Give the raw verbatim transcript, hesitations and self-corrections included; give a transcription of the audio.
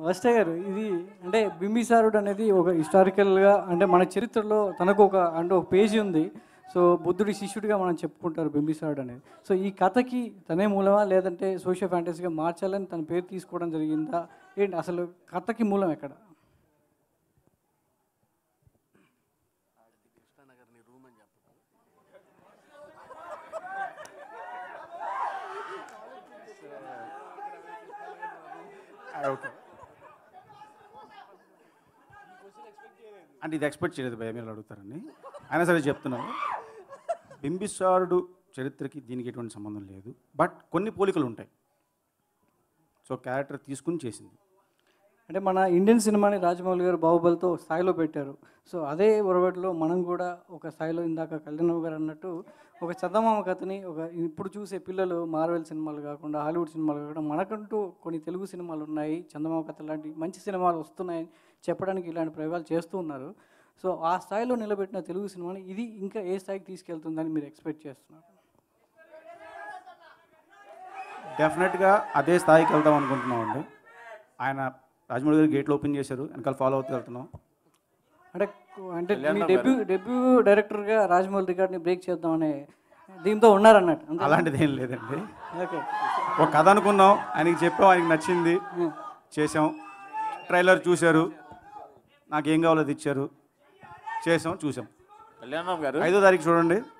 Vastya garu, ini, anda Bimbisara udah nanti, oga historicalnya, anda mana cerita lolo, tanahkoga, anda page undi, so Buddhri sishu juga mana cepputar Bimbisara udah nanti, so ini kata ki, tanah mula mula leh tante social fantasy ke marchalan, tan perhati skoran jadi inda, ini asal kata ki mula macam mana? Okay. And this expert cerita bayar mila lalu terani. Anak saya jepun aku. Bimbisara itu cerita terkini dini kita orang saman dulu itu. But konni political untai. So character tiis kun cesin. Ada mana Indian cinema ni Rajmouli garu Bahubali to style better. So adai orang betul mananggoda oka style inda ka kalenu garan natu oka cendama makatni oka purju se pilal Marvel cinema laga kunda Hollywood cinema laga kunda manakantu koni Telugu cinema lalu nai cendama makatlanti manch cinema lalu ustu nai cepetan kilan prayal cestu naru. So as style lalu nila betna Telugu cinema ni ini inka a style tiis kelton dani mir expect cestu naru. Definite ga adai style kelton gunting naunde. Aina Rajmouli garu gate open చేశారు and follow అవుతూ వెళ్తున్నాం అంటే అంటే మీ debut debut director గా Rajamouli record ని break చేద్దాం అనే దీంతో ఉన్నారు అన్నట్టు అలాంటిది ఏం లేదండి ఓకే ఒక కథ అనుకున్నాం ఆయనకి చెప్పాం ఆయనకి నచ్చింది చేసాం ట్రైలర్ చూశారు నాకు ఏం కావాలో అది ఇచ్చారు చేసాం చూసాం కళ్యాణరామ్ గారు ఐదో తారీఖు చూడండి